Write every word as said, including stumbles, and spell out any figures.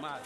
Mad.